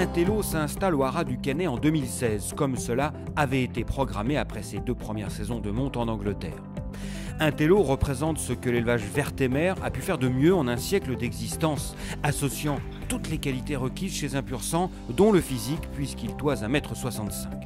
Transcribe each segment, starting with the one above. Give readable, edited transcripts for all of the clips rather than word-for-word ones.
Intello s'installe au Haras du Canet en 2016, comme cela avait été programmé après ses deux premières saisons de monte en Angleterre. Intello représente ce que l'élevage vertémère a pu faire de mieux en un siècle d'existence, associant toutes les qualités requises chez un pur sang, dont le physique, puisqu'il toise 1,65 m.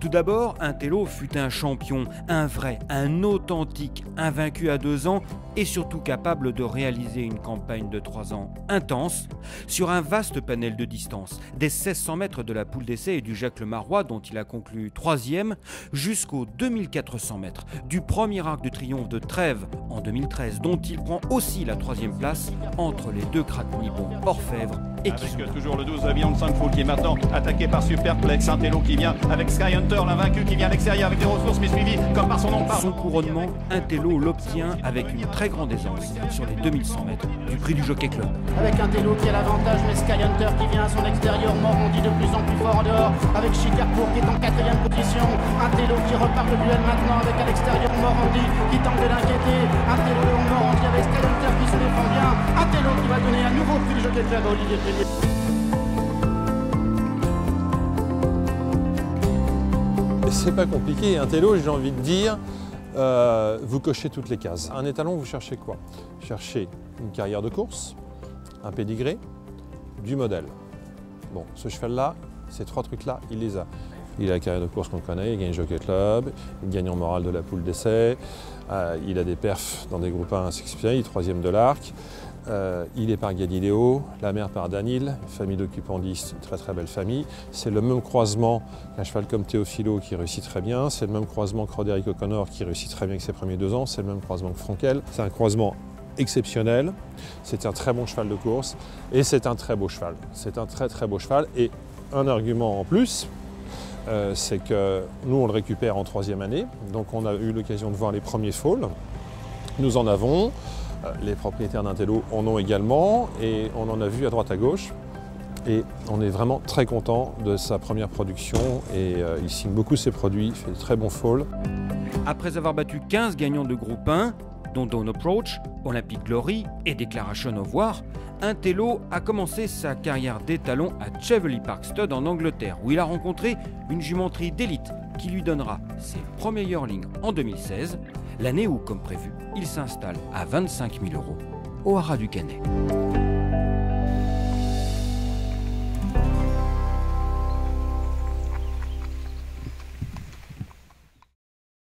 Tout d'abord, Intello fut un champion, un vrai, un authentique, invaincu à 2 ans et surtout capable de réaliser une campagne de 3 ans intense sur un vaste panel de distance, des 1600 mètres de la poule d'essai et du Jacques Le Marois dont il a conclu 3e jusqu'aux 2400 mètres du premier arc de triomphe de Trèves en 2013 dont il prend aussi la 3e place entre les deux craque-nibons Orfèvres et Quesnay. Toujours le 12 Beyond Sanko qui est maintenant attaqué par Superplex, Intello qui vient avec Sky Hunter, l'invaincu qui vient à l'extérieur avec des ressources mais suivi comme par son nom. Son couronnement, Intello l'obtient avec une très grande aisance sur les 2100 mètres du prix du Jockey Club. Avec Intello qui a l'avantage mais Sky Hunter qui vient à son extérieur, Morandi de plus en plus fort en dehors avec Shigerkourt qui est en 4e position. Intello qui repart le duel maintenant avec à l'extérieur Morandi qui tente de l'inquiéter. Intello et Morandi avec Sky Hunter qui se défend bien. Intello qui va donner un nouveau prix du Jockey Club à Olivier Pellier. C'est pas compliqué, Intello, j'ai envie de dire, vous cochez toutes les cases. Un étalon, vous cherchez quoi? Cherchez une carrière de course, un pédigré, du modèle. Bon, ce cheval-là, ces 3 trucs-là, il les a. Il a la carrière de course qu'on connaît, il gagne le Jockey Club, il gagne en morale de la poule d'essai, il a des perfs dans des groupes 1, 6 pieds, il est 3e de l'arc. Il est par Galiléo, la mère par Danil, une famille d'occupandistes, une très très belle famille. C'est le même croisement qu'un cheval comme Théophilo qui réussit très bien, c'est le même croisement que Roderick O'Connor qui réussit très bien avec ses premiers 2 ans, c'est le même croisement que Frankel. C'est un croisement exceptionnel, c'est un très bon cheval de course et c'est un très beau cheval. C'est un très très beau cheval et un argument en plus, c'est que nous on le récupère en 3e année, donc on a eu l'occasion de voir les premiers faules, nous en avons. Les propriétaires d'Intello en ont également et on en a vu à droite à gauche. Et on est vraiment très content de sa première production et il signe beaucoup ses produits, il fait de très bons fauls. Après avoir battu 15 gagnants de groupe 1, dont Dawn Approach, Olympique Glory et Declaration of War, Intello a commencé sa carrière d'étalon à Cheveley Park Stud en Angleterre où il a rencontré une jumenterie d'élite qui lui donnera ses premiers yearlings en 2016, l'année où, comme prévu, il s'installe à 25 000 euros au Haras du Canet.